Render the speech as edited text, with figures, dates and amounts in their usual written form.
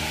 I